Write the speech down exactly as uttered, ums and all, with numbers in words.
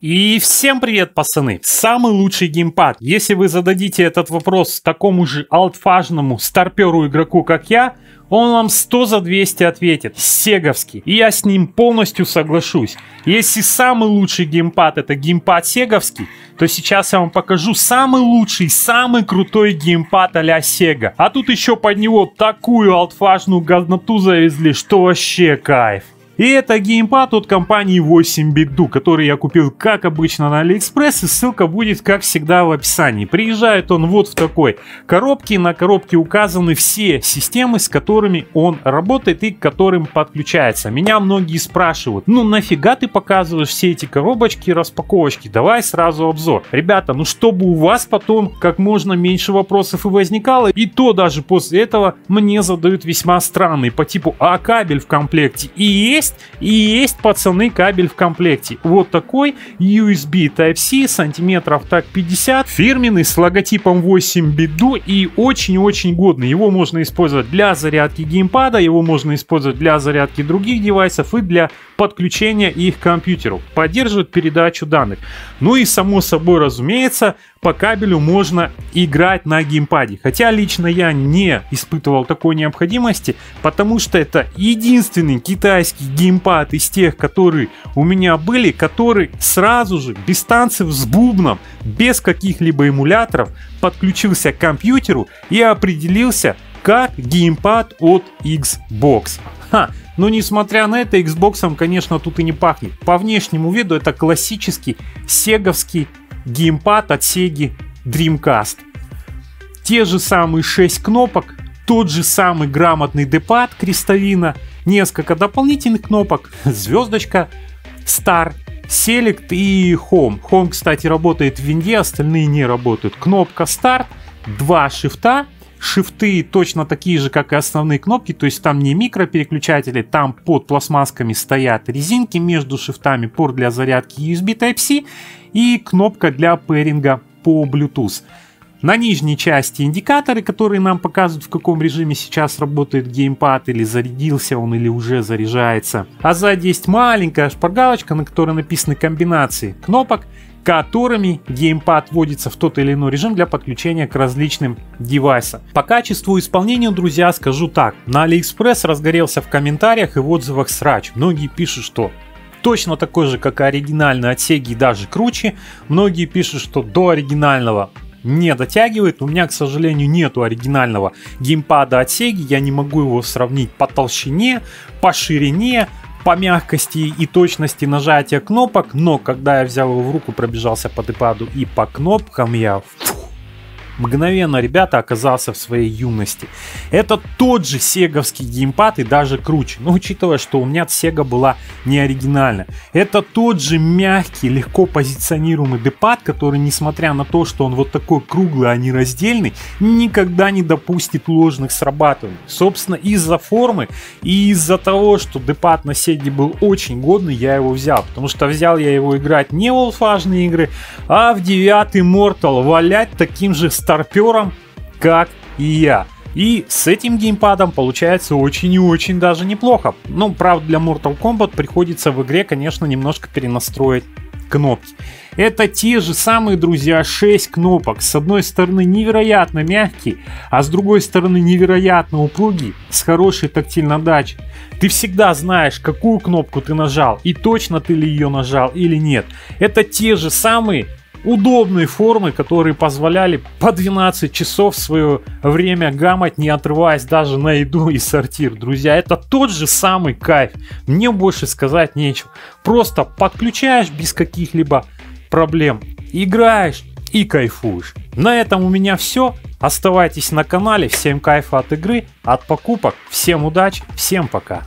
И всем привет, пацаны! Самый лучший геймпад. Если вы зададите этот вопрос такому же алтфажному старперу игроку, как я, он вам сто за двести ответит. Сеговский. И я с ним полностью соглашусь. Если самый лучший геймпад — это геймпад сеговский, то сейчас я вам покажу самый лучший, самый крутой геймпад а-ля Sega. А тут еще под него такую алтфажную годноту завезли, что вообще кайф. И это геймпад от компании восемь бит до, который я купил, как обычно, на Алиэкспресс, и ссылка будет, как всегда, в описании. Приезжает он вот в такой коробке, на коробке указаны все системы, с которыми он работает и к которым подключается. Меня многие спрашивают: ну нафига ты показываешь все эти коробочки и распаковочки, давай сразу обзор. Ребята, ну чтобы у вас потом как можно меньше вопросов и возникало, и то даже после этого мне задают весьма странные, по типу: а кабель в комплекте? И есть И есть, пацаны, кабель в комплекте. Вот такой ю эс би тайп си, сантиметров так пятьдесят, фирменный, с логотипом восемь бит до, и очень-очень годный. Его можно использовать для зарядки геймпада, его можно использовать для зарядки других девайсов и для подключения их к компьютеру. Поддерживает передачу данных. Ну и само собой, разумеется, по кабелю можно играть на геймпаде. Хотя лично я не испытывал такой необходимости, потому что это единственный китайский геймпад из тех, которые у меня были, который сразу же, без танцев, с бубном, без каких-либо эмуляторов, подключился к компьютеру и определился как геймпад от Xbox. Ха. Но несмотря на это, Xbox'ом, конечно, тут и не пахнет. По внешнему виду это классический сеговский геймпад от Sega Dreamcast. Те же самые шесть кнопок, тот же самый грамотный D-пад, крестовина, несколько дополнительных кнопок: звездочка, Star, Select и Home. Home, кстати, работает в винде, остальные не работают. Кнопка Start, два шифта. Шифты точно такие же, как и основные кнопки, то есть там не микропереключатели, там под пластмассками стоят резинки, между шифтами порт для зарядки ю эс би тайп си и кнопка для пэринга по Bluetooth. На нижней части индикаторы, которые нам показывают, в каком режиме сейчас работает геймпад, или зарядился он, или уже заряжается. А сзади есть маленькая шпаргалочка, на которой написаны комбинации кнопок, которыми геймпад вводится в тот или иной режим для подключения к различным девайсам. По качеству исполнения, друзья, скажу так: на Алиэкспресс разгорелся в комментариях и в отзывах срач. Многие пишут, что точно такой же, как и оригинальный от Sega, и даже круче. Многие пишут, что до оригинального не дотягивает. У меня, к сожалению, нету оригинального геймпада от Sega, я не могу его сравнить по толщине, по ширине, по мягкости и точности нажатия кнопок, но когда я взял его в руку, пробежался по D-паду и по кнопкам, я фу, мгновенно, ребята, оказался в своей юности. Это тот же сеговский геймпад и даже круче, но учитывая, что у меня Sega была не оригинальна. Это тот же мягкий, легко позиционируемый D-пад, который, несмотря на то, что он вот такой круглый, а не раздельный, никогда не допустит ложных срабатываний. Собственно, из-за формы и из-за того, что D-пад на Sega был очень годный, я его взял, потому что взял я его играть не в олдфажные игры, а в девятый Mortal, валять таким же старым старпером, как и я. И с этим геймпадом получается очень и очень даже неплохо. Ну, правда, для Mortal Kombat приходится в игре, конечно, немножко перенастроить кнопки. Это те же самые, друзья, шесть кнопок. С одной стороны невероятно мягкие, а с другой стороны невероятно упругие, с хорошей тактильной отдачей. Ты всегда знаешь, какую кнопку ты нажал, и точно ты ли ее нажал или нет. Это те же самые удобные формы, которые позволяли по двенадцать часов в свое время гамать, не отрываясь даже на еду и сортир. Друзья, это тот же самый кайф. Мне больше сказать нечего. Просто подключаешь без каких-либо проблем, играешь и кайфуешь. На этом у меня все. Оставайтесь на канале. Всем кайфа от игры, от покупок. Всем удачи, всем пока.